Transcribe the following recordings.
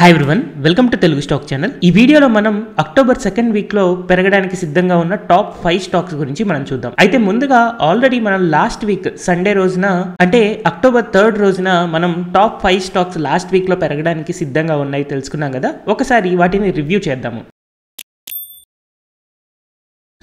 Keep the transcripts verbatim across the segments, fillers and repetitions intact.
Hi everyone welcome to Telugu stock channel. ई वीडियोలో మనం అక్టోబర్ సెకండ్ వీక్ లో పెరగడానికి సిద్ధంగా ఉన్న టాప్ ఐదు స్టాక్స్ గురించి మనం చూద్దాం। అయితే ముందుగా ఆల్రెడీ మనం లాస్ట్ వీక్ సండే రోజున అంటే అక్టోబర్ మూడవ రోజున మనం టాప్ ఐదు స్టాక్స్ లాస్ట్ వీక్ లో పెరగడానికి సిద్ధంగా ఉన్నాయి తెలుసుకున్నాం కదా। ఒకసారి వాటిని రివ్యూ చేద్దాము।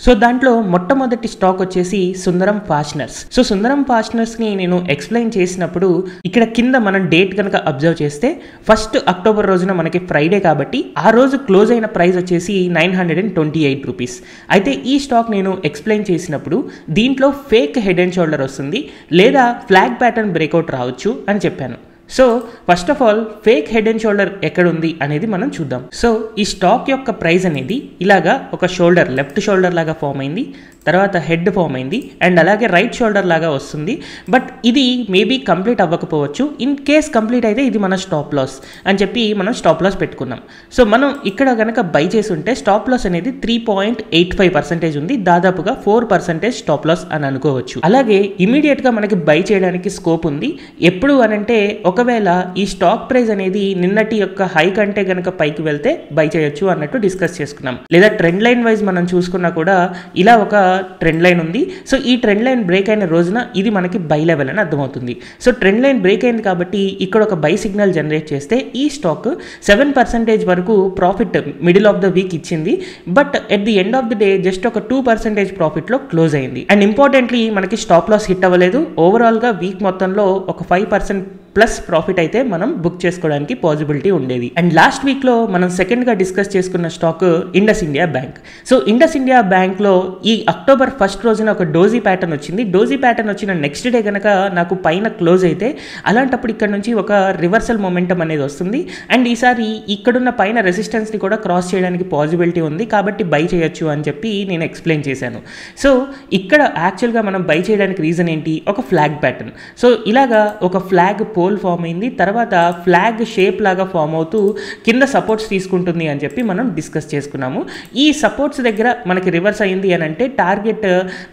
సో దాంట్లో మొట్టమొదటి స్టాక్ వచ్చేసి Sundaram Fasteners. So Sundaram Fasteners ని నేను ఎక్స్ప్లెయిన్ చేసినప్పుడు ఇక్కడ కింద మనం డేట్ కనుక అబ్జర్వ్ చేస్తే ఫస్ట్ అక్టోబర్ రోజున మనకి ఫ్రైడే కాబట్టి ఆ రోజు క్లోజ్ అయిన ప్రైస్ వచ్చేసి nine hundred and twenty eight rupees. అయితే ఈ స్టాక్ నేను ఎక్స్ప్లెయిన్ చేసినప్పుడు దీంట్లో ఫేక్ హెడ్ అండ్ షోల్డర్ వస్తుంది లేదా ఫ్లాగ్ ప్యాటర్న్ బ్రేక్అవుట్ రావచ్చు అని చెప్పాను। So first of all fake head and shoulder ఎక్కడ ఉంది అనేది మనం చూద్దాం। సో ఈ స్టాక్ యొక్క ప్రైస్ అనేది ఇలాగా ఒక షోల్డర్ లెఫ్ట్ షోల్డర్ లాగా ఫామ్ అయింది, తర్వాత హెడ్ ఫామ్ అయింది అండ్ అలాగే రైట్ షోల్డర్ లాగా వస్తుంది। బట్ ఇది మేబీ కంప్లీట్ అవ్వకపోవచ్చు, ఇన్ కేస్ కంప్లీట్ అయితే ఇది మన స్టాప్ లాస్ అని చెప్పి మనం స్టాప్ లాస్ పెట్టుకున్నాం। సో మనం ఇక్కడ కనుక బై చేసి ఉంటే స్టాప్ లాస్ అనేది three point eight five percentage ఉంది, దాదాపుగా ఫోర్ పర్సెంటేజ్ స్టాప్ లాస్ అని అనుకోవచ్చు। అలాగే ఇమీడియట్గా మనకి బై చేయడానికి స్కోప్ ఉంది ఎప్పుడు అనంటే ఒకవేళ ఈ స్టాక్ ప్రైస్ అనేది నిన్నటి యొక్క హై కంటే గనక పైకి వెళ్తే బై చేయొచ్చు అన్నట్టు డిస్కస్ చేసుకున్నాం। లేదా ట్రెండ్ లైన్ వైజ్ మనం చూసుకున్నా కూడా ఇలా ఒక ట్రెండ్ లైన్ ఉంది। సో ఈ ట్రెండ్ లైన్ బ్రేక్ అయిన రోజున ఇది మనకి బై లెవెల్ అని అర్థమవుతుంది। సో ట్రెండ్ లైన్ బ్రేక్ అయింది కాబట్టి ఇక్కడ ఒక బై సిగ్నల్ జనరేట్ చేస్తే ఈ స్టాక్ సెవెన్ పర్సెంటేజ్ వరకు profit middle of the week ఇచ్చింది, but at the end of the day just ఒక టూ పర్సెంటేజ్ ప్రాఫిట్లో క్లోజ్ అయింది అండ్ ఇంపార్టెంట్లీ మనకి స్టాప్ లాస్ హిట్ అవ్వలేదు। ఓవరాల్గా వీక్ మొత్తంలో ఒక ఫైవ్ పర్సెంట్ ప్లస్ ప్రాఫిట్ అయితే మనం బుక్ చేసుకోవడానికి పాజిబిలిటీ ఉండేది। అండ్ లాస్ట్ వీక్లో మనం సెకండ్గా డిస్కస్ చేసుకున్న stock Indus India bank. So Indus India బ్యాంక్లో ఈ అక్టోబర్ ఫస్ట్ రోజున ఒక డోజీ ప్యాటర్న్ వచ్చింది। డోజీ ప్యాటర్న్ వచ్చిన నెక్స్ట్ డే కనుక నాకు పైన క్లోజ్ అయితే అలాంటప్పుడు ఇక్కడ నుంచి ఒక రివర్సల్ మొమెంటం అనేది వస్తుంది అండ్ ఈసారి ఇక్కడున్న పైన రెసిస్టెన్స్ని కూడా క్రాస్ చేయడానికి పాజిబిలిటీ ఉంది కాబట్టి బై చేయొచ్చు అని చెప్పి నేను ఎక్స్ప్లెయిన్ చేశాను। సో ఇక్కడ యాక్చువల్గా మనం బై చేయడానికి రీజన్ ఏంటి, ఒక ఫ్లాగ్ ప్యాటర్న్। సో ఇలాగా ఒక ఫ్లాగ్ ఫామ్ అయింది, తర్వాత ఫ్లాగ్ షేప్ లాగా ఫామ్ అవుతూ కింద సపోర్ట్స్ తీసుకుంటుంది అని చెప్పి మనం డిస్కస్ చేసుకున్నాము। ఈ సపోర్ట్స్ దగ్గర మనకి రివర్స్ అయింది అని అంటే టార్గెట్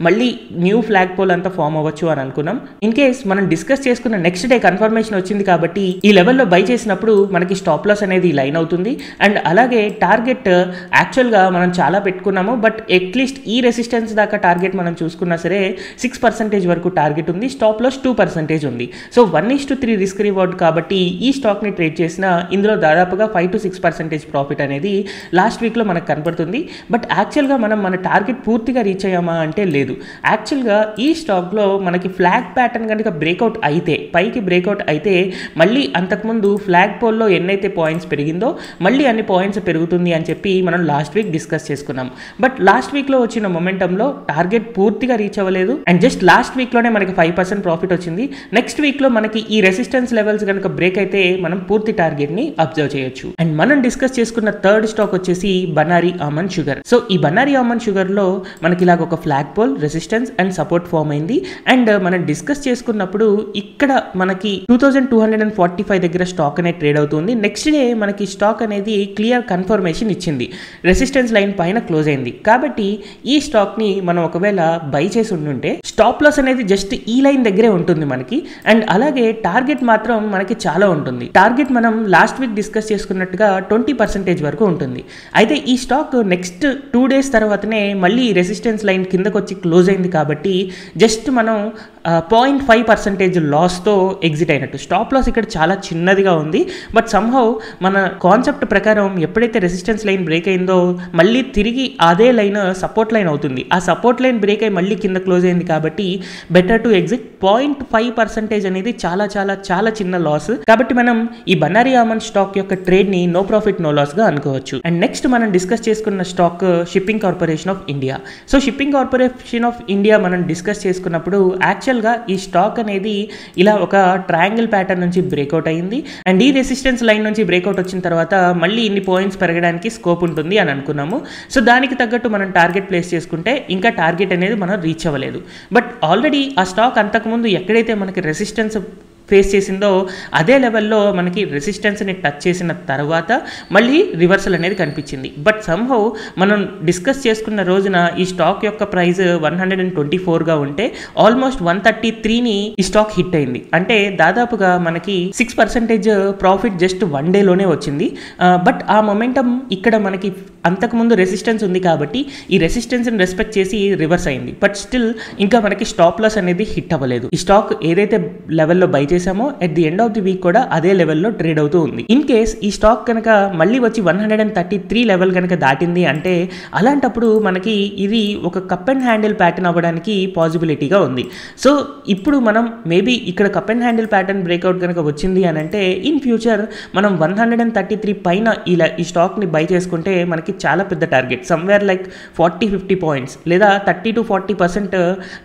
మళ్ళీ న్యూ ఫ్లాగ్ పోల్ అంతా ఫామ్ అవ్వచ్చు అని అనుకున్నాం। ఇన్ కేస్ మనం డిస్కస్ చేసుకున్న నెక్స్ట్ డే కన్ఫర్మేషన్ వచ్చింది కాబట్టి ఈ లెవెల్లో బై చేసినప్పుడు మనకి స్టాప్ లాస్ అనేది లైన్ అవుతుంది అండ్ అలాగే టార్గెట్ యాక్చువల్గా మనం చాలా పెట్టుకున్నాము, బట్ అట్లీస్ట్ ఈ రెసిస్టెన్స్ దాకా టార్గెట్ మనం చూసుకున్నా సరే సిక్స్ పర్సెంటేజ్ వరకు టార్గెట్ ఉంది, స్టాప్ లాస్ టూ పర్సెంటేజ్ ఉంది। So one is to three risk reward కాబట్టి ఈ స్టాక్ని ట్రేడ్ చేసిన ఇందులో దాదాపుగా five to six percentage profit అనేది లాస్ట్ వీక్లో మనకు కనపడుతుంది। బట్ యాక్చువల్గా మనం మన టార్గెట్ పూర్తిగా రీచ్ అయ్యామా అంటే లేదు। యాక్చువల్గా ఈ స్టాక్లో మనకి ఫ్లాగ్ ప్యాటర్న్ కనుక బ్రేక్అవుట్ అయితే పైకి బ్రేక్అవుట్ అయితే మళ్ళీ అంతకుముందు ఫ్లాగ్ పోల్లో ఎన్నైతే పాయింట్స్ పెరిగిందో మళ్ళీ అన్ని పాయింట్స్ పెరుగుతుంది అని చెప్పి మనం లాస్ట్ వీక్ డిస్కస్ చేసుకున్నాం। బట్ లాస్ట్ వీక్లో వచ్చిన మొమెంటంలో టార్గెట్ పూర్తిగా రీచ్ అవ్వలేదు అండ్ జస్ట్ లాస్ట్ వీక్లోనే మనకి ఫైవ్ పర్సెంట్ ప్రాఫిట్ వచ్చింది। నెక్స్ట్ వీక్లో మనకి ఈ రెసిస్ట్ లెవెల్స్ కనుక బ్రేక్ అయితే మనం పూర్తి టార్గెట్ ని అబ్జర్వ్ చేయొచ్చు। అండ్ మనం డిస్కస్ చేసుకున్న థర్డ్ స్టాక్ వచ్చేసి బనారీ అమన్ షుగర్। సో ఈ బనారీ అమన్ షుగర్ లో మనకి ఇలాగ ఒక flag pole resistance and support form అయింది అండ్ మనం డిస్కస్ చేసుకున్నప్పుడు ఇక్కడ మనకి two thousand two hundred and forty five దగ్గర స్టాక్ అనేది ట్రేడ్ అవుతుంది। నెక్స్ట్ డే మనకి స్టాక్ అనేది క్లియర్ కన్ఫర్మేషన్ ఇచ్చింది, రెసిస్టెన్స్ లైన్ పైన క్లోజ్ అయింది కాబట్టి ఈ స్టాక్ ని మనం ఒకవేళ బై చేసి ఉండుంటే స్టాప్ లాస్ అనేది జస్ట్ ఈ లైన్ దగ్గరే ఉంటుంది మనకి అండ్ అలాగే టార్గెట్ మాత్రం మనకి చాలా ఉంటుంది। టార్గెట్ మనం లాస్ట్ వీక్ డిస్కస్ చేసుకున్నట్టుగా ట్వంటీ పర్సెంటేజ్ వరకు ఉంటుంది। అయితే ఈ స్టాక్ నెక్స్ట్ టూ డేస్ తర్వాతనే మళ్ళీ రెసిస్టెన్స్ లైన్ కిందకు వచ్చి క్లోజ్ అయింది కాబట్టి జస్ట్ మనం పాయింట్ ఫైవ్ పర్సెంటేజ్ లాస్తో ఎగ్జిట్ అయినట్టు, స్టాప్ లాస్ ఇక్కడ చాలా చిన్నదిగా ఉంది బట్ సమ్హౌ మన కాన్సెప్ట్ ప్రకారం ఎప్పుడైతే రెసిస్టెన్స్ లైన్ బ్రేక్ అయిందో మళ్ళీ తిరిగి అదే లైన్ సపోర్ట్ లైన్ అవుతుంది, ఆ సపోర్ట్ లైన్ బ్రేక్ అయ్యి మళ్ళీ కింద క్లోజ్ అయింది కాబట్టి better to exit. Point five percentage అనేది చాలా చాలా చాలా చిన్న లాస్ కాబట్టి మనం ఈ బన్నారీ అమన్ స్టాక్ యొక్క ట్రేడ్ ని నో ప్రాఫిట్ నో లాస్ గా అనుకోవచ్చు। అండ్ నెక్స్ట్ మనం డిస్కస్ చేసుకున్న stock shipping corporation of India. So shipping corporation of India మనం డిస్కస్ చేసుకున్నప్పుడు యాక్చువల్ గా ఈ స్టాక్ అనేది ఇలా ఒక ట్రయాంగిల్ ప్యాటర్న్ నుంచి బ్రేక్అవుట్ అయింది అండ్ ఈ రెసిస్టెన్స్ లైన్ నుంచి బ్రేక్అవుట్ వచ్చిన తర్వాత మళ్ళీ ఇన్ని పాయింట్స్ పెరగడానికి స్కోప్ ఉంటుంది అని అనుకున్నాము। సో దానికి తగ్గట్టు మనం టార్గెట్ ప్లేస్ చేసుకుంటే ఇంకా టార్గెట్ అనేది మనం రీచ్ అవ్వలేదు, బట్ ఆల్రెడీ ఆ స్టాక్ అంతకుముందు ఎక్కడైతే మనకి రెసిస్టెన్స్ ఫేస్ చేసిందో అదే లెవెల్లో మనకి రెసిస్టెన్స్ ని టచ్ చేసిన తర్వాత మళ్ళీ రివర్సల్ అనేది కనిపించింది. బట్ సంహౌ మనం డిస్కస్ చేసుకున్న రోజున ఈ స్టాక్ యొక్క ప్రైస్ వన్ ట్వంటీ ఫోర్ గా ఉంటే ఆల్మోస్ట్ వన్ థర్టీ త్రీ ని ఈ స్టాక్ హిట్ అయింది. అంటే దాదాపుగా మనకి six percentage profit just one day లోనే వచ్చింది. బట్ ఆ మొమెంటం ఇక్కడ మనకి అంతకుముందు రెసిస్టెన్స్ ఉంది కాబట్టి ఈ రెసిస్టెన్స్ ని రెస్పెక్ట్ చేసి రివర్స్ అయింది. బట్ స్టిల్ ఇంకా మనకి స్టాప్ లాస్ అనేది హిట్ అవ్వలేదు. ఈ స్టాక్ ఏదైతే లెవెల్లో బై చేసామో at the end of the week కూడా అదే లెవెల్లో ట్రేడ్ అవుతూ ఉంది. ఇన్ కేస్ ఈ స్టాక్ కనుక మళ్ళీ వచ్చి one hundred and thirty three level కనుక దాటింది అంటే అలాంటప్పుడు మనకి ఇది ఒక కప్ అండ్ హ్యాండిల్ ప్యాటర్న్ అవ్వడానికి పాజిబిలిటీగా ఉంది. సో ఇప్పుడు మనం మేబీ ఇక్కడ cup and handle pattern breakout కనుక వచ్చింది అని అంటే ఇన్ ఫ్యూచర్ మనం one hundred and thirty three పైన ఇలా ఈ స్టాక్ని బై చేసుకుంటే మనకి చాలా పెద్ద target somewhere like forty fifty points లేదా thirty to forty percent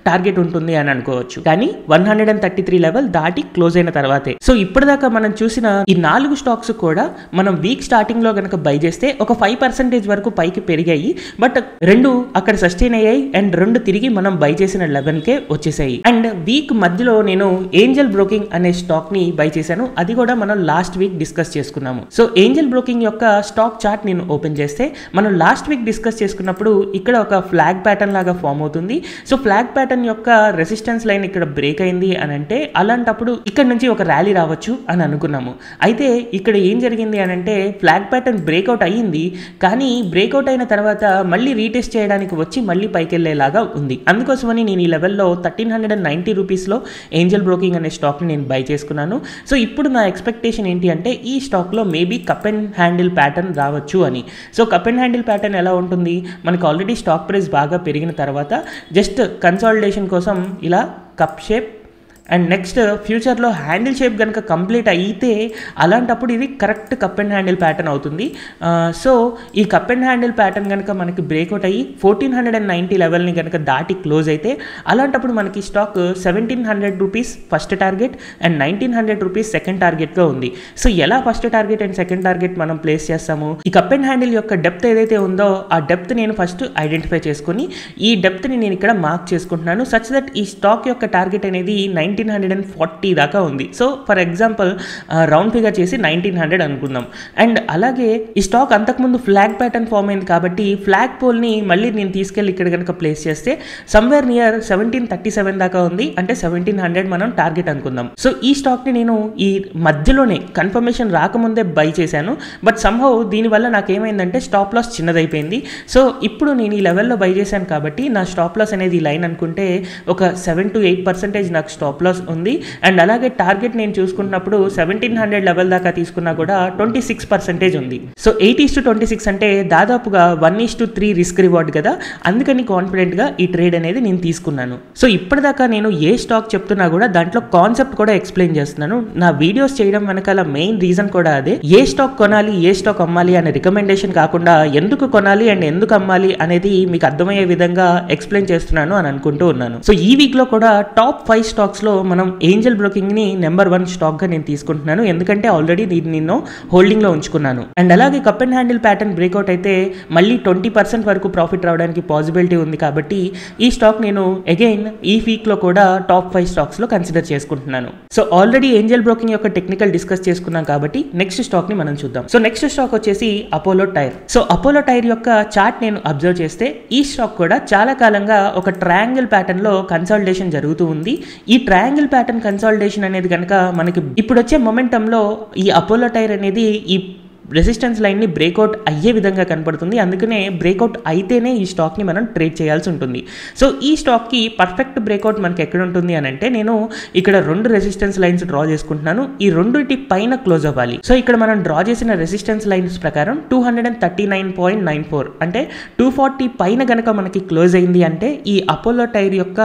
target ఉంటుంది అని అనుకోవచ్చు. కానీ one hundred and thirty three level దాటి క్లోజ్ అయిన తర్వాతే. సో ఇప్పటిదాకా మనం చూసిన ఈ నాలుగు స్టాక్స్ కూడా మనం వీక్ స్టార్టింగ్ లో కనుక బై చేస్తే ఒక ఫైవ్ పర్సెంటేజ్ వరకు పైకి పెరిగాయి. బట్ రెండు అక్కడ సస్టైన్ అయ్యాయి అండ్ రెండు తిరిగి మనం బై చేసిన లెవెల్ కే వచ్చేసాయి. అండ్ వీక్ మధ్యలో నేను ఏంజల్ బ్రోకింగ్ అనే స్టాక్ ని బై చేశాను. అది కూడా మనం లాస్ట్ వీక్ డిస్కస్ చేసుకున్నాము. సో ఏంజల్ బ్రోకింగ్ యొక్క స్టాక్ చార్ట్ నేను ఓపెన్ చేస్తే మనం లాస్ట్ వీక్ డిస్కస్ చేసుకున్నప్పుడు ఇక్కడ ఒక ఫ్లాగ్ ప్యాటర్న్ లాగా ఫామ్ అవుతుంది. సో ఫ్లాగ్ ప్యాటర్న్ యొక్క రెసిస్టెన్స్ లైన్ ఇక్కడ బ్రేక్ అయింది అని అంటే అలాంటప్పుడు ఇక్కడ నుంచి ఒక ర్యాలీ రావచ్చు అని అనుకున్నాము. అయితే ఇక్కడ ఏం జరిగింది అని అంటే ఫ్లాగ్ ప్యాటర్న్ బ్రేక్అవుట్ అయ్యింది కానీ బ్రేక్అవుట్ అయిన తర్వాత మళ్ళీ రీటెస్ట్ చేయడానికి వచ్చి మళ్ళీ పైకి వెళ్ళేలాగా ఉంది. అందుకోసమని నేను ఈ లెవెల్లో థర్టీన్ హండ్రెడ్ అండ్ నైన్టీ రూపీస్లో ఏంజల్ బ్రోకింగ్ అనే స్టాక్ని నేను బై చేసుకున్నాను. సో ఇప్పుడు నా ఎక్స్పెక్టేషన్ ఏంటి అంటే ఈ స్టాక్లో maybe cup and handle pattern రావచ్చు అని. So cup and handle pattern ఎలా ఉంటుంది, మనకు ఆల్రెడీ స్టాక్ ప్రైస్ బాగా పెరిగిన తర్వాత జస్ట్ కన్సాలిడేషన్ కోసం ఇలా కప్ షేప్ అండ్ నెక్స్ట్ ఫ్యూచర్లో హ్యాండిల్ షేప్ కనుక కంప్లీట్ అయితే అలాంటప్పుడు ఇది correct cup and handle pattern అవుతుంది. సో ఈ కప్ అండ్ హ్యాండిల్ ప్యాటర్న్ కనుక మనకి బ్రేక్అవుట్ అయ్యి ఫోర్టీన్ హండ్రెడ్ అండ్ నైంటీ లెవెల్ని కనుక దాటి క్లోజ్ అయితే అలాంటప్పుడు మనకి stock seventeen hundred rupees first target and nineteen hundred rupees second టార్గెట్గా ఉంది. సో ఎలా first target and second target మనం ప్లేస్ చేస్తాము? ఈ కప్ అండ్ హ్యాండిల్ యొక్క డెప్త్ ఏదైతే ఉందో ఆ డెప్త్ నేను ఫస్ట్ ఐడెంటిఫై చేసుకుని ఈ డెప్త్ని నేను ఇక్కడ మార్క్ చేసుకుంటున్నాను సచ్ దట్ ఈ స్టాక్ యొక్క టార్గెట్ అనేది nine nineteen hundred and forty దాకా ఉంది. So for example round figure చేసి నైన్టీన్ హండ్రెడ్ అనుకుందాం. అండ్ అలాగే ఈ స్టాక్ అంతకుముందు ఫ్లాగ్ ప్యాటర్న్ ఫామ్ అయింది కాబట్టి ఫ్లాగ్ పోల్ని మళ్ళీ నేను తీసుకెళ్ళి ఇక్కడ కనుక ప్లేస్ చేస్తే somewhere near seventeen thirty seven దాకా ఉంది. అంటే సెవెంటీన్ హండ్రెడ్ మనం టార్గెట్ అనుకుందాం. సో ఈ స్టాక్ని నేను ఈ మధ్యలోనే కన్ఫర్మేషన్ రాకముందే బై చేశాను. బట్ సంహౌ దీనివల్ల నాకేమైందంటే స్టాప్ లాస్ చిన్నదైపోయింది. సో ఇప్పుడు నేను ఈ లెవెల్లో బై చేశాను కాబట్టి నా స్టాప్ లాస్ అనేది లైన్ అనుకుంటే ఒక సెవెన్ టు ఎయిట్ పర్సెంటేజ్ నాకు స్టాప్ లాస్ ఉంది. అండ్ అలాగే టార్గెట్ నేను చూసుకున్నప్పుడు సెవెంటీన్ హండ్రెడ్ లెవెల్ దాకా తీసుకున్నా కూడా ట్వంటీ సిక్స్ పర్సెంటేజ్ ఉంది. So eight is to twenty six అంటే దాదాపుగా one is to three risk reward కదా. అందుకని కాన్ఫిడెంట్గా ఈ ట్రేడ్ అనేది నేను తీసుకున్నాను. సో ఇప్పటిదాకా నేను ఏ స్టాక్ చెప్తున్నా కూడా దాంట్లో కాన్సెప్ట్ కూడా ఎక్స్ప్లెయిన్ చేస్తున్నాను. నా వీడియోస్ చేయడం వెనకాల మెయిన్ రీజన్ కూడా అదే, ఏ స్టాక్ కొనాలి ఏ స్టాక్ అమ్మాలి అనే రికమెండేషన్ కాకుండా ఎందుకు కొనాలి అండ్ ఎందుకు అమ్మాలి అనేది మీకు అర్థమయ్యే విధంగా ఎక్స్ప్లెయిన్ చేస్తున్నాను అని అనుకుంటూ ఉన్నాను. సో ఈ వీక్లో కూడా టాప్ ఫైవ్ స్టాక్స్ లో మనం ఏంజల్ బ్రోకింగ్ ని నెంబర్ వన్ స్టాక్ గా నేను తీసుకుంటున్నాను. ఎందుకంటే ఆల్రెడీ దీన్ని నేను హోల్డింగ్ లో ఉంచుకున్నాను. అండ్ అలాగే cup and handle pattern breakout అయితే మళ్ళీ ట్వంటీ పర్సెంట్ వరకు ప్రాఫిట్ రావడానికి పాసిబిలిటీ ఉంది కాబట్టి ఈ స్టాక్ నేను అగైన్ ఈ వీక్ లో కూడా టాప్ ఫైవ్ స్టాక్స్ లో కన్సిడర్ చేసుకుంటున్నాను. సో ఆల్రెడీ ఏంజల్ బ్రోకింగ్ యొక్క టెక్నికల్ డిస్కస్ చేసుకున్నాం కాబట్టి నెక్స్ట్ స్టాక్ ని మనం చూద్దాం. సో నెక్స్ట్ స్టాక్ వచ్చేసి Apollo tyre. So Apollo tyre యొక్క చార్ట్ నేను అబ్జర్వ్ చేస్తే ఈ స్టాక్ కూడా చాలా కాలంగా ఒక ట్రయాంగిల్ ప్యాటర్న్ లో కన్సాలిడేషన్ జరుగుతూ ఉంది. ఈ ట్రయాంగిల్ ప్యాటర్న్ కన్సాలిడేషన్ అనేది కనుక మనకి ఇప్పుడు వచ్చే మొమెంటంలో ఈ అపోలో టైర్ అనేది ఈ రెసిస్టెన్స్ లైన్ని బ్రేక్అవుట్ అయ్యే విధంగా కనపడుతుంది. అందుకనే బ్రేక్అవుట్ అయితేనే ఈ స్టాక్ని మనం ట్రేడ్ చేయాల్సి ఉంటుంది. సో ఈ స్టాక్కి పర్ఫెక్ట్ బ్రేక్అవుట్ మనకి ఎక్కడ ఉంటుంది అని అంటే నేను ఇక్కడ రెండు రెసిస్టెన్స్ లైన్స్ డ్రా చేసుకుంటున్నాను. ఈ రెండింటి పైన క్లోజ్ అవ్వాలి. సో ఇక్కడ మనం డ్రా చేసిన రెసిస్టెన్స్ లైన్స్ ప్రకారం two hundred and thirty nine point nine four అంటే టూ ఫార్టీ పైన కనుక మనకి క్లోజ్ అయింది అంటే ఈ అపోలో టైర్ యొక్క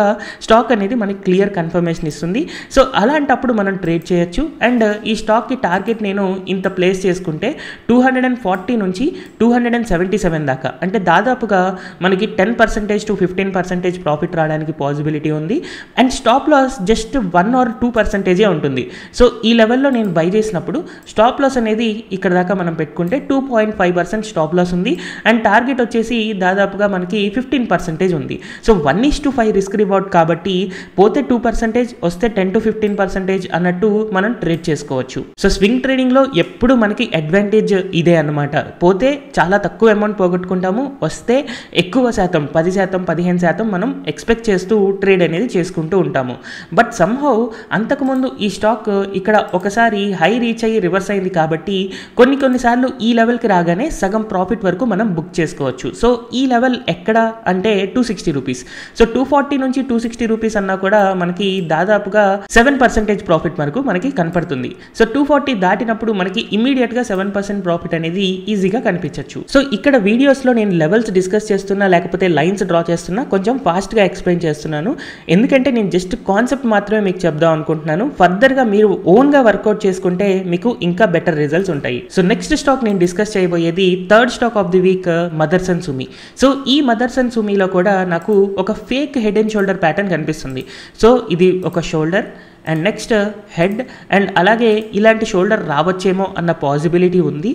స్టాక్ అనేది మనకి క్లియర్ కన్ఫర్మేషన్ ఇస్తుంది. సో అలాంటప్పుడు మనం ట్రేడ్ చేయొచ్చు. అండ్ ఈ స్టాక్కి టార్గెట్ నేను ఇంత ప్లేస్ చేసుకుంటే टू फोर्टी నుంచి टू सेवेंटी सेवन దాకా అంటే దాదాపుగా మనకి ten percent to fifteen percent profit రావడానికి పాజిబిలిటీ ఉంది. And stop loss just one or two పర్సెంటేజే ఉంటుంది. సో ఈ లెవెల్లో నేను బై చేసినప్పుడు స్టాప్ లాస్ అనేది ఇక్కడ దాకా మనం పెట్టుకుంటే two point five percent stop loss ఉంది. అండ్ టార్గెట్ వచ్చేసి దాదాపుగా మనకి ఫిఫ్టీన్ పర్సెంటేజ్ ఉంది. So one is to five risk reward కాబట్టి పోతే టూ పర్సెంటేజ్ వస్తే టెన్ టు ఫిఫ్టీన్ పర్సెంటేజ్ అన్నట్టు మనం ట్రేడ్ చేసుకోవచ్చు. సో స్వింగ్ ట్రేడింగ్ లో ఎప్పుడు మనకి అడ్వాంటేజ్ ఇదే అన్నమాట. పోతే చాలా తక్కువ అమౌంట్ పోగొట్టుకుంటాము, వస్తే ఎక్కువ శాతం పది శాతం పదిహేను శాతం మనం ఎక్స్పెక్ట్ చేస్తూ ట్రేడ్ అనేది చేసుకుంటూ ఉంటాము. బట్ సమ్హౌ అంతకుముందు ఈ స్టాక్ ఇక్కడ ఒకసారి హై రీచ్ అయ్యి రివర్స్ అయింది కాబట్టి కొన్ని కొన్నిసార్లు ఈ లెవెల్కి రాగానే సగం ప్రాఫిట్ వరకు మనం బుక్ చేసుకోవచ్చు. సో ఈ లెవెల్ ఎక్కడ అంటే two sixty rupees. So two forty నుంచి టూ సిక్స్టీ రూపీస్ అన్నా కూడా మనకి దాదాపుగా సెవెన్ పర్సెంటేజ్ ప్రాఫిట్ వరకు మనకి కనపడుతుంది. సో టూ ఫార్టీ దాటినప్పుడు మనకి ఇమీడియట్గా సెవెన్ పర్సెంట్ ప్రాఫిట్ అనేది ఈజీగా కనిపించవచ్చు. సో ఇక్కడ వీడియోస్లో నేను లెవెల్స్ డిస్కస్ చేస్తున్నా లేకపోతే లైన్స్ డ్రా చేస్తున్నా కొంచెం ఫాస్ట్గా ఎక్స్ప్లెయిన్ చేస్తున్నాను. ఎందుకంటే నేను జస్ట్ కాన్సెప్ట్ మాత్రమే మీకు చెప్దాం అనుకుంటున్నాను. ఫర్దర్గా మీరు ఓన్గా వర్కౌట్ చేసుకుంటే మీకు ఇంకా బెటర్ రిజల్ట్స్ ఉంటాయి. సో నెక్స్ట్ స్టాక్ నేను డిస్కస్ చేయబోయేది third stock of the week Motherson Sumi. So ఈ మదర్సన్ సుమిలో కూడా నాకు ఒక fake head and shoulder pattern కనిపిస్తుంది. సో ఇది ఒక shoulder and next head and అలాగే ఇలాంటి షోల్డర్ రావచ్చేమో అన్న పాజిబిలిటీ ఉంది.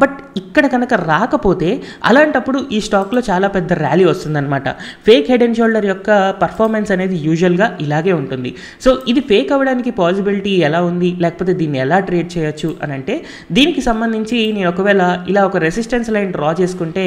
బట్ ఇక్కడ కనుక రాకపోతే అలాంటప్పుడు ఈ స్టాక్లో చాలా పెద్ద ర్యాలీ వస్తుందన్నమాట. ఫేక్ హెడ్ అండ్ షోల్డర్ యొక్క పర్ఫార్మెన్స్ అనేది యూజువల్గా ఇలాగే ఉంటుంది. సో ఇది ఫేక్ అవ్వడానికి పాజిబిలిటీ ఎలా ఉంది లేకపోతే దీన్ని ఎలా ట్రేడ్ చేయొచ్చు అని అంటే దీనికి సంబంధించి నేను ఒకవేళ ఇలా ఒక రెసిస్టెన్స్ లైన్ డ్రా చేసుకుంటే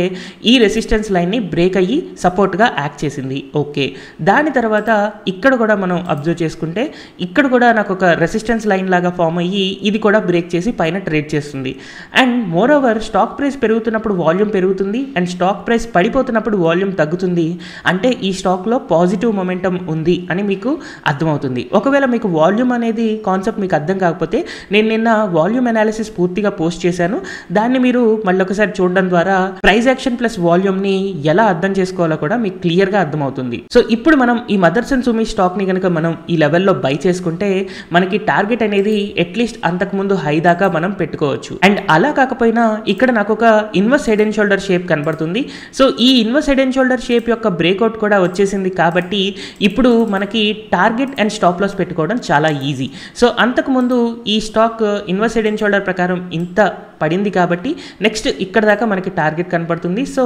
ఈ రెసిస్టెన్స్ లైన్ని బ్రేక్ అయ్యి సపోర్ట్గా యాక్ట్ చేసింది. ఓకే, దాని తర్వాత ఇక్కడ కూడా మనం అబ్జర్వ్ చేసుకుంటే ఇక్కడ కూడా నాకు ఒక రెసిస్టెన్స్ లైన్ లాగా ఫామ్ అయ్యి ఇది కూడా బ్రేక్ చేసి పైన ట్రేడ్ చేస్తుంది. And more over stock price పెరుగుతున్నప్పుడు వాల్యూమ్ పెరుగుతుంది అండ్ స్టాక్ ప్రైస్ పడిపోతున్నప్పుడు వాల్యూమ్ తగ్గుతుంది. అంటే ఈ స్టాక్లో పాజిటివ్ మొమెంటం ఉంది అని మీకు అర్థమవుతుంది. ఒకవేళ మీకు వాల్యూమ్ అనేది కాన్సెప్ట్ మీకు అర్థం కాకపోతే నేను నిన్న వాల్యూమ్ అనాలిసిస్ పూర్తిగా పోస్ట్ చేశాను. దాన్ని మీరు మళ్ళీ ఒకసారి చూడడం ద్వారా ప్రైస్ యాక్షన్ ప్లస్ వాల్యూమ్ని ఎలా అర్థం చేసుకోవాలో కూడా మీకు క్లియర్గా అర్థమవుతుంది. సో ఇప్పుడు మనం ఈ మదర్సన్ సుమి స్టాక్ని కనుక మనం ఈ లెవెల్లో బై చేసుకుంటే మనకి టార్గెట్ అనేది అట్లీస్ట్ అంతకుముందు హై దాకా మనం పెట్టుకోవచ్చు. అండ్ అలా కాకపోయినా ఇక్కడ నాకు ఒక inverse head and shoulder shape కనబడుతుంది. సో ఈ inverse head and shoulder shape యొక్క బ్రేక్అవుట్ కూడా వచ్చేసింది కాబట్టి ఇప్పుడు మనకి టార్గెట్ అండ్ స్టాప్ లాస్ పెట్టుకోవడం చాలా ఈజీ. సో అంతకుముందు ఈ stock inverse head and shoulder ప్రకారం ఇంత పడింది కాబట్టి నెక్స్ట్ ఇక్కడ దాకా మనకి టార్గెట్ కనపడుతుంది. సో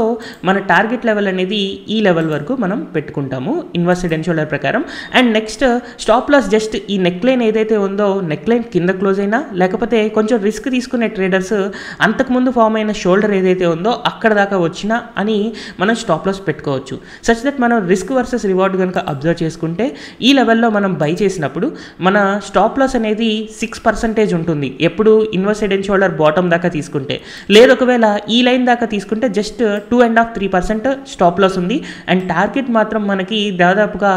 మన టార్గెట్ లెవెల్ అనేది ఈ లెవెల్ వరకు మనం పెట్టుకుంటాము ఇన్వర్స్ హెడ్ అండ్ షోల్డర్ ప్రకారం. And next stop loss just ఈ నెక్ లైన్ ఏదైతే ఉందో నెక్ లైన్ కింద క్లోజ్ అయినా లేకపోతే కొంచెం రిస్క్ తీసుకునే ట్రేడర్స్ అంతకుముందు ఫామ్ అయిన షోల్డర్ ఏదైతే ఉందో అక్కడ దాకా వచ్చినా అని మనం స్టాప్ లాస్ పెట్టుకోవచ్చు. సచ్ దట్ మనం రిస్క్ వర్సెస్ రివార్డ్ కనుక అబ్జర్వ్ చేసుకుంటే ఈ లెవెల్లో మనం బై చేసినప్పుడు మన స్టాప్ లాస్ అనేది సిక్స్ పర్సెంటేజ్ ఉంటుంది ఎప్పుడు inverse head and shoulder bottom దాకా తీసుకుంటే. లేదు ఒకవేళ ఈ లైన్ దాకా తీసుకుంటే just two and half three percent stop loss ఉంది అండ్ టార్గెట్ మాత్రం మనకి దాదాపుగా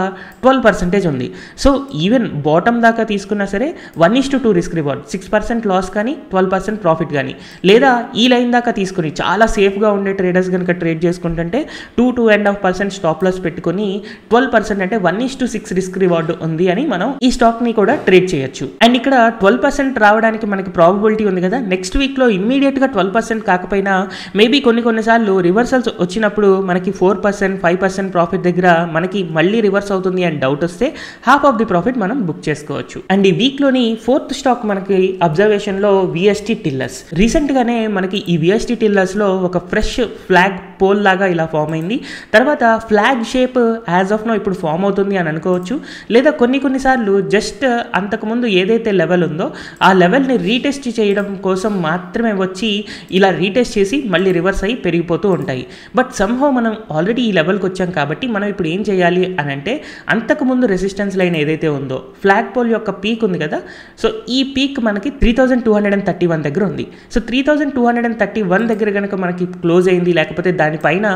ట్వెల్వ్ పర్సెంటేజ్ ఉంది. సో ఈవెన్ బాటమ్ దాకా తీసుకున్నా సరే one is to two risk reward six percent loss కానీ ట్వెల్వ్ పర్సెంట్ ప్రాఫిట్ కానీ. లేదా ఈ లైన్ దాకా తీసుకుని చాలా సేఫ్గా ఉండే ట్రేడర్స్ కనుక ట్రేడ్ చేసుకుంటుంటే two two and half percent stop loss పెట్టుకుని ట్వెల్వ్ పర్సెంట్ అంటే one is to six risk reward ఉంది అని మనం ఈ స్టాక్ని కూడా ట్రేడ్ చేయొచ్చు. అండ్ ఇక్కడ ట్వెల్వ్ పర్సెంట్ రావడానికి మనకి ప్రాబబిలిటీ ఉంది కదా. నెక్స్ట్ వీక్లో ఇమ్మీడియట్గా ట్వెల్వ్ పర్సెంట్ కాకపోయినా మేబీ కొన్ని కొన్నిసార్లు రివర్సల్స్ వచ్చినప్పుడు మనకి four percent five percent profit దగ్గర మనకి మళ్ళీ రివర్స్ అవుతుంది అని డౌట్ వస్తే హాఫ్ ఆఫ్ ది ప్రాఫిట్ మనం బుక్ చేసుకోవచ్చు. అండ్ ఈ వీక్లోని ఫోర్త్ స్టాక్ మనకి అబ్జర్వేషన్లో విఎస్టీ టిల్లర్స్. రీసెంట్గానే మనకి ఈ విఎస్టీ టిల్లర్స్లో ఒక ఫ్రెష్ ఫ్లాగ్ పోల్ లాగా ఇలా ఫామ్ అయింది. తర్వాత flag shape as of now ఇప్పుడు ఫామ్ అవుతుంది అని అనుకోవచ్చు. లేదా కొన్ని కొన్నిసార్లు జస్ట్ అంతకుముందు ఏదైతే లెవెల్ ఉందో ఆ లెవెల్ని రీటెస్ట్ చేయడం కోసం మాత్రమే వచ్చి ఇలా రీటెస్ట్ చేసి మళ్ళీ రివర్స్ అయ్యి పెరిగిపోతూ ఉంటాయి. బట్ సమ్హౌ మనం ఆల్రెడీ ఈ లెవెల్కి వచ్చాం కాబట్టి మనం ఇప్పుడు ఏం చేయాలి అని అంటే అంతకుముందు రెసిస్టెన్స్ లైన్ ఏదైతే ఉందో ఫ్లాగ్ పోల్ యొక్క పీక్ ఉంది కదా. సో ఈ పీక్ మనకి three thousand two hundred and thirty one దగ్గర ఉంది. So three thousand two hundred and thirty one దగ్గర కనుక మనకి క్లోజ్ అయింది లేకపోతే దానిపైన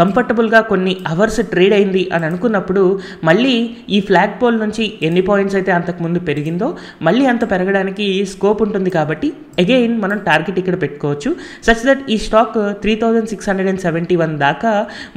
కంఫర్టబుల్గా కొన్ని అవర్స్ ట్రేడ్ అయింది అని అనుకున్నప్పుడు మళ్ళీ ఈ ఫ్లాగ్ పోల్ నుంచి ఎన్ని పాయింట్స్ అయితే అంతకుముందు పెరిగిందో మళ్ళీ అంత పెరగడానికి స్కోప్ ఉంటుంది. కాబట్టి అగైన్ మనం టార్గెట్ టార్గెట్ ఇక్కడ పెట్టుకోవచ్చు. సచ్ దట్ ఈ stock three thousand six hundred and seventy one దాకా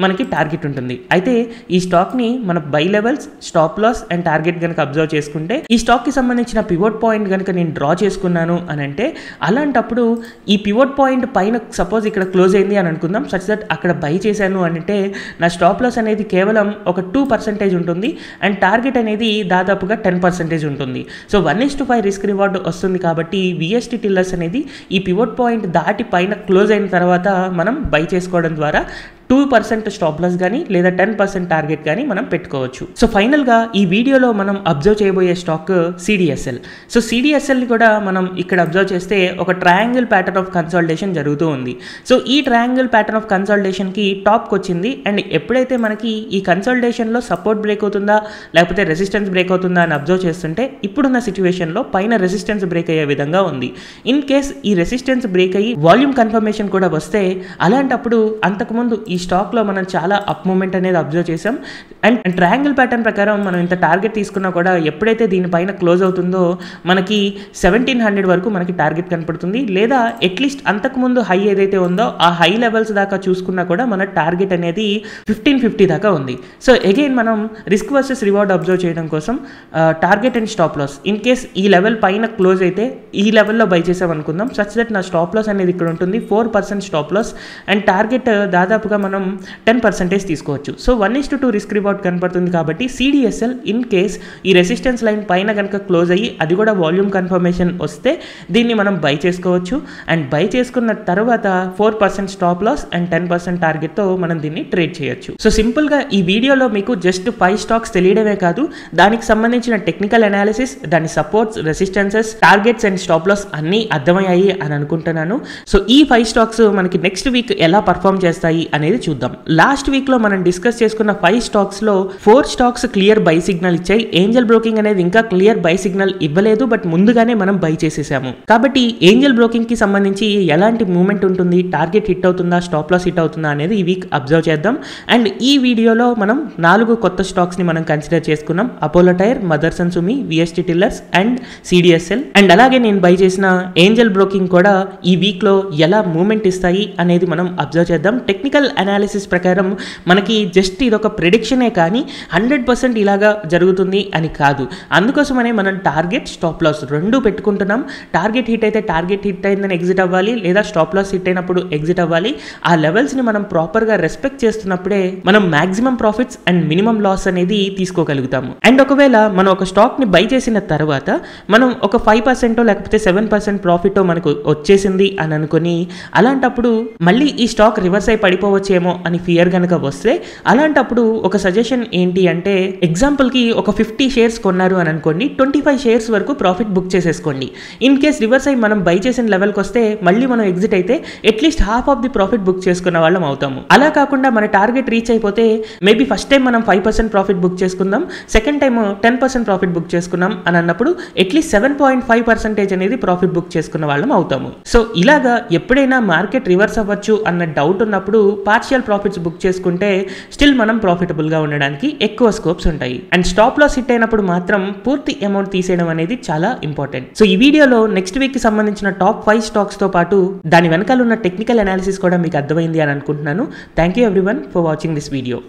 మనకి టార్గెట్ ఉంటుంది. అయితే ఈ స్టాక్ని మన buy levels, stop loss and target కనుక అబ్జర్వ్ చేసుకుంటే, ఈ స్టాక్కి సంబంధించిన పివోట్ పాయింట్ కనుక నేను డ్రా చేసుకున్నాను అని అంటే, అలాంటప్పుడు ఈ పివోట్ పాయింట్ పైన సపోజ్ ఇక్కడ క్లోజ్ అయింది అని అనుకుందాం. సచ్ దట్ అక్కడ బై చేశాను అంటే నా స్టాప్ లాస్ అనేది కేవలం ఒక టూ పర్సెంటేజ్ ఉంటుంది అండ్ టార్గెట్ అనేది దాదాపుగా టెన్ పర్సెంటేజ్ ఉంటుంది. So one is to five risk reward వస్తుంది కాబట్టి విఎస్టీ టిల్లర్స్ అనేది ఈ పివోట్ పాయింట్ దాటి పైన క్లోజ్ అయిన తర్వాత మనం బై చేసుకోవడం ద్వారా టూ పర్సెంట్ స్టాప్ లాస్ కానీ లేదా టెన్ పర్సెంట్ టార్గెట్ కానీ మనం పెట్టుకోవచ్చు. సో ఫైనల్గా ఈ వీడియోలో మనం అబ్జర్వ్ చేయబోయే స్టాక్ సిడిఎస్ఎల్. సో సిడిఎస్ఎల్ని కూడా మనం ఇక్కడ అబ్జర్వ్ చేస్తే ఒక ట్రయాంగిల్ ప్యాటర్న్ ఆఫ్ కన్సాలిడేషన్ జరుగుతూ ఉంది. సో ఈ ట్రయాంగిల్ ప్యాటర్న్ ఆఫ్ కన్సాలిడేషన్కి టాప్కి వచ్చింది అండ్ ఎప్పుడైతే మనకి ఈ కన్సాలిడేషన్లో సపోర్ట్ బ్రేక్ అవుతుందా లేకపోతే రెసిస్టెన్స్ బ్రేక్ అవుతుందా అని అబ్జర్వ్ చేస్తుంటే, ఇప్పుడున్న సిచ్యువేషన్లో పైన రెసిస్టెన్స్ బ్రేక్ అయ్యే విధంగా ఉంది. ఇన్ కేస్ ఈ రెసిస్టెన్స్ బ్రేక్ అయ్యి వాల్యూమ్ కన్ఫర్మేషన్ కూడా వస్తే, అలాంటప్పుడు అంతకుముందు ఈ స్టాక్లో మనం చాలా అప్ మూమెంట్ అనేది అబ్జర్వ్ చేసాం అండ్ ట్రయాంగిల్ ప్యాటర్న్ ప్రకారం మనం ఇంత టార్గెట్ తీసుకున్నా కూడా ఎప్పుడైతే దీనిపైన క్లోజ్ అవుతుందో మనకి సెవెంటీన్ హండ్రెడ్ వరకు మనకి టార్గెట్ కనపడుతుంది, లేదా అట్లీస్ట్ అంతకుముందు హై ఏదైతే ఉందో ఆ హై లెవెల్స్ దాకా చూసుకున్నా కూడా మన టార్గెట్ అనేది ఫిఫ్టీన్ ఫిఫ్టీ దాకా ఉంది. సో అగైన్ మనం రిస్క్ వర్సెస్ రివార్డ్ అబ్జర్వ్ చేయడం కోసం target and stop loss, in case ఈ లెవెల్ పైన క్లోజ్ అయితే ఈ లెవెల్లో బై చేసాం అనుకుందాం. సచ్ దట్ నా స్టాప్ లాస్ అనేది ఇక్కడ ఉంటుంది four percent stop loss and target దాదాపుగా మనం టెన్ పర్సెంటేజ్ తీసుకోవచ్చు. So one is to two risk reward కనపడుతుంది కాబట్టి సిడిఎస్ఎల్ ఇన్ కేస్ ఈ రెసిస్టెన్స్ లైన్ పైన కనుక క్లోజ్ అయ్యి అది కూడా వాల్యూమ్ కన్ఫర్మేషన్ వస్తే దీన్ని మనం బై చేసుకోవచ్చు అండ్ బై చేసుకున్న తర్వాత four percent stop loss and ten percent టార్గెట్తో మనం దీన్ని ట్రేడ్ చేయొచ్చు. సో సింపుల్గా ఈ వీడియోలో మీకు జస్ట్ ఫైవ్ స్టాక్స్ తెలియడమే కాదు, దానికి సంబంధించిన టెక్నికల్ అనాలిసిస్, దాని supports, resistances, targets and stop loss అన్నీ అర్థమయ్యాయి అని అనుకుంటున్నాను. సో ఈ ఫైవ్ స్టాక్స్ మనకి నెక్స్ట్ వీక్ ఎలా పర్ఫామ్ చేస్తాయి అనేది చూద్దాం. లాస్ట్ వీక్లో మనం డిస్కస్ చేసుకున్న ఫైవ్ స్టాక్స్లో four stocks clear buy signal ఇచ్చాయి. ఏంజల్ బ్రోకింగ్ అనేది ఇంకా క్లియర్ బై సిగ్నల్ ఇవ్వలేదు, బట్ ముందుగానే మనం బై చేసేసాము. కాబట్టి ఏంజల్ బ్రోకింగ్కి సంబంధించి ఎలాంటి మూమెంట్ ఉంటుంది, టార్గెట్ హిట్ అవుతుందా, స్టాప్ లాస్ హిట్ అవుతుందా అనేది ఈ వీక్ అబ్జర్వ్ చేద్దాం. అండ్ ఈ వీడియోలో మనం నాలుగు కొత్త స్టాక్స్ని మనం కన్సిడర్ చేసుకున్నాం. Apollo tyre, Motherson Sumi, VST tillers and CDSL. And అలాగే నేను బై చేసిన ఏంజల్ బ్రోకింగ్ కూడా ఈ వీక్లో ఎలా మూమెంట్ ఇస్తాయి అనేది మనం అబ్జర్వ్ చేద్దాం. టెక్నికల్ అనాలిసిస్ ప్రకారం మనకి జస్ట్ ఇదొక ప్రిడిక్షనే కానీ హండ్రెడ్ పర్సెంట్ ఇలాగా జరుగుతుంది అని కాదు. అందుకోసమనే మనం టార్గెట్, స్టాప్ లాస్ రెండు పెట్టుకుంటున్నాం. టార్గెట్ హిట్ అయితే టార్గెట్ హిట్ అయిందని ఎగ్జిట్ అవ్వాలి, లేదా స్టాప్ లాస్ హిట్ అయినప్పుడు ఎగ్జిట్ అవ్వాలి. ఆ లెవెల్స్ని మనం ప్రాపర్గా రెస్పెక్ట్ చేస్తున్నప్పుడే మనం maximum profits and minimum loss అనేది తీసుకోగలుగుతాము. అండ్ ఒకవేళ మనం ఒక స్టాక్ని బై చేసిన తర్వాత మనం ఒక ఫైవ్ పర్సెంటో లేకపోతే సెవెన్ పర్సెంట్ ప్రాఫిటో మనకు వచ్చేసింది అని అనుకుని, అలాంటప్పుడు మళ్ళీ ఈ స్టాక్ రివర్స్ అయి పడిపోవచ్చేమో అని ఫియర్ కనుక వస్తే, అలాంటప్పుడు ఒక సజెషన్ ఏంటి అంటే, ఎగ్జాంపుల్కి ఒక ఫిఫ్టీ షేర్స్ కొన్నారు అని అనుకోండి, ట్వంటీ ఫైవ్ షేర్స్ వరకు ప్రాఫిట్ బుక్ చేసేసుకోండి. ఇన్ కేస్ రివర్స్ అయ్యి మనం బై చేసిన లెవెల్కి వస్తే మళ్ళీ మనం ఎగ్జిట్ అయితే at least half of the profit book చేసుకున్న వాళ్ళం అవుతాము. అలా కాకుండా మన టార్గెట్ రీచ్ అయిపోతే మేబీ ఫస్ట్ టైం మనం ఫైవ్ పర్సెంట్ ప్రాఫిట్ బుక్ చేసుకుందాం, second time ten percent profit book చేసుకున్నాం అని అన్నప్పుడు at least seven point five percentage అనేది ప్రాఫిట్ బుక్ చేసుకున్న వాళ్ళం అవుతాము. సో ఇలాగా ఎప్పుడైనా మార్కెట్ రివర్స్ అవ్వచ్చు అన్న డౌట్ ఉన్నప్పుడు పార్షియల్ ప్రాఫిట్స్ బుక్ చేసుకుంటే స్టిల్ మనం ప్రాఫిటబుల్గా ఉండడానికి ఎక్కువ స్కోప్స్ ఉంటాయి. అండ్ స్టాప్ లాస్ హిట్ అయినప్పుడు మాత్రం పూర్తి అమౌంట్ తీసేయడం అనేది చాలా ఇంపార్టెంట్. సో ఈ వీడియోలో నెక్స్ట్ వీక్కి సంబంధించిన టాప్ ఫైవ్ స్టాక్స్తో పాటు దాని వెనకాల ఉన్న టెక్నికల్ అనాలిసిస్ కూడా మీకు అర్థమైంది అని అనుకుంటున్నాను. Thank you everyone for watching this video.